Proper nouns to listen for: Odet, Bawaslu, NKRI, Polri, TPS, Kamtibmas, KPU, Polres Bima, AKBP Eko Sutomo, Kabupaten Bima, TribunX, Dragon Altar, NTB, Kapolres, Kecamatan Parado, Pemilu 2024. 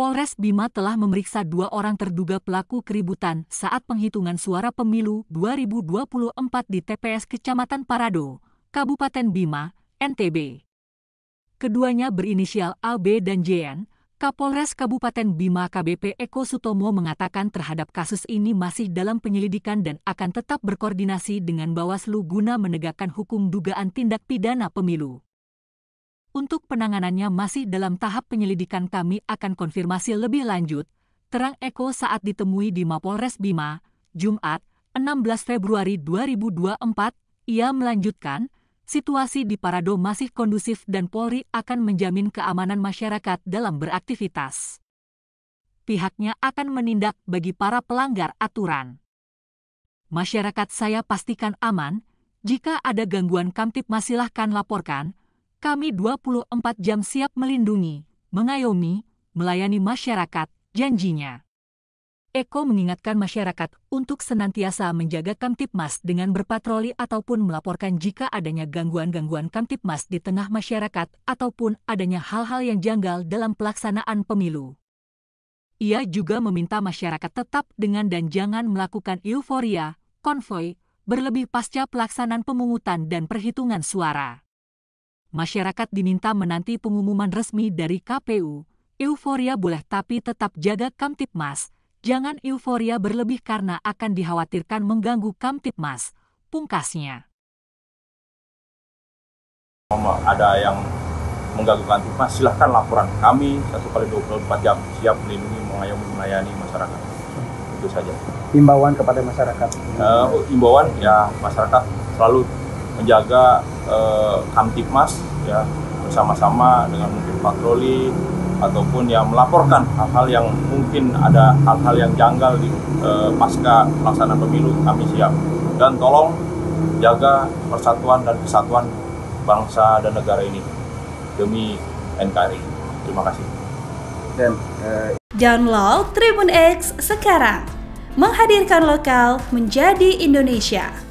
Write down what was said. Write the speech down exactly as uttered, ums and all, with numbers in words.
Polres Bima telah memeriksa dua orang terduga pelaku keributan saat penghitungan suara pemilu dua ribu dua puluh empat di T P S Kecamatan Parado, Kabupaten Bima, N T B. Keduanya berinisial A B dan J N. Kapolres Kabupaten Bima A K B P Eko Sutomo mengatakan terhadap kasus ini masih dalam penyelidikan dan akan tetap berkoordinasi dengan Bawaslu guna menegakkan hukum dugaan tindak pidana pemilu. Untuk penanganannya masih dalam tahap penyelidikan, kami akan konfirmasi lebih lanjut, terang Eko saat ditemui di Mapolres Bima, Jumat, enam belas Februari dua ribu dua puluh empat, ia melanjutkan, situasi di Parado masih kondusif dan Polri akan menjamin keamanan masyarakat dalam beraktivitas. Pihaknya akan menindak bagi para pelanggar aturan. Masyarakat saya pastikan aman, jika ada gangguan Kamtibmas silahkan laporkan. Kami dua puluh empat jam siap melindungi, mengayomi, melayani masyarakat, janjinya. Eko mengingatkan masyarakat untuk senantiasa menjaga Kamtibmas dengan berpatroli ataupun melaporkan jika adanya gangguan-gangguan Kamtibmas di tengah masyarakat ataupun adanya hal-hal yang janggal dalam pelaksanaan pemilu. Ia juga meminta masyarakat tetap dengan dan jangan melakukan euforia, konvoy, berlebih pasca pelaksanaan pemungutan dan perhitungan suara. Masyarakat diminta menanti pengumuman resmi dari K P U. Euforia boleh tapi tetap jaga Kamtibmas. Jangan euforia berlebih karena akan dikhawatirkan mengganggu Kamtibmas, pungkasnya. Ada yang mengganggu Kamtibmas, silahkan laporan kami. satu kali dua puluh empat jam siap melindungi, mengayomi, melayani masyarakat. Itu saja. Himbauan kepada masyarakat. Uh, himbauan ya masyarakat selalu menjaga eh, Kamtibmas ya bersama-sama dengan mungkin patroli ataupun yang melaporkan hal-hal yang mungkin ada hal-hal yang janggal di eh, pasca pelaksanaan pemilu, kami siap. Dan tolong jaga persatuan dan kesatuan bangsa dan negara ini demi N K R I. Terima kasih. Dan eh... download Tribun X sekarang, menghadirkan lokal menjadi Indonesia.